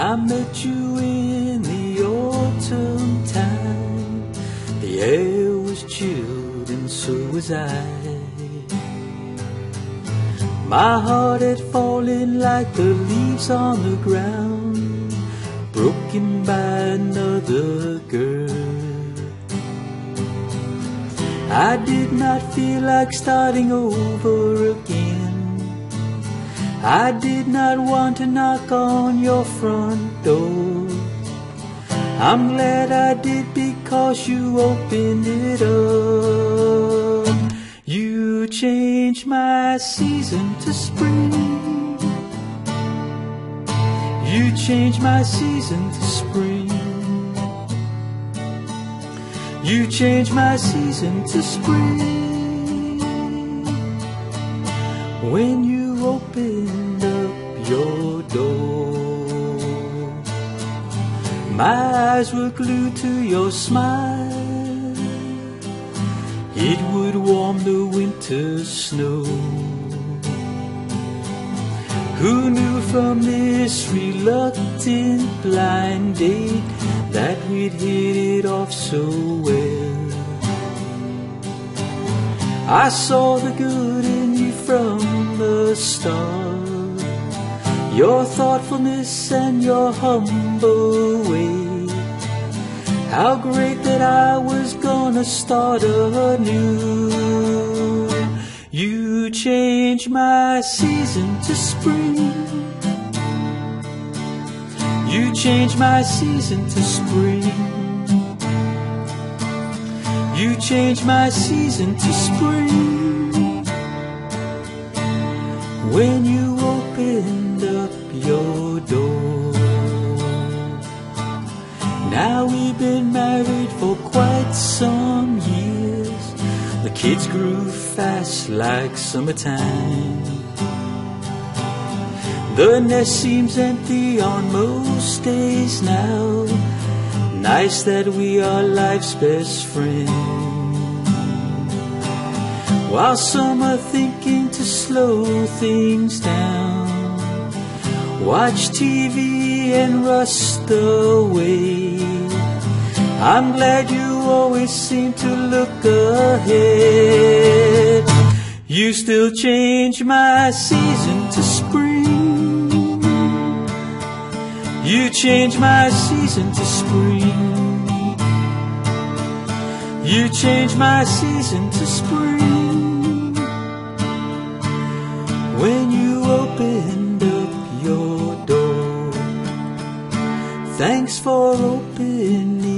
I met you in the autumn time. The air was chilled and so was I. My heart had fallen like the leaves on the ground, broken by another girl. I did not feel like starting over again. I did not want to knock on your front door. I'm glad I did because you opened it up. You changed my season to spring. You changed my season to spring. You changed my season to spring when you opened up your door. My eyes were glued to your smile. It would warm the winter snow. Who knew from this reluctant blind date that we'd hit it off so well? I saw the good in you from the start, your thoughtfulness and your humble way. How great that I was gonna start anew. You changed my season to spring. You changed my season to spring. You changed my season to spring when you opened up your door. Now we've been married for quite some years. The kids grew fast like summertime. The nest seems empty on most days now. Nice that we are life's best friend. While some are thinking to slow things down, watch TV and rust away, I'm glad you always seem to look ahead. You still change my season to spring. You changed my season to spring. You changed my season to spring when you opened up your door. Thanks for opening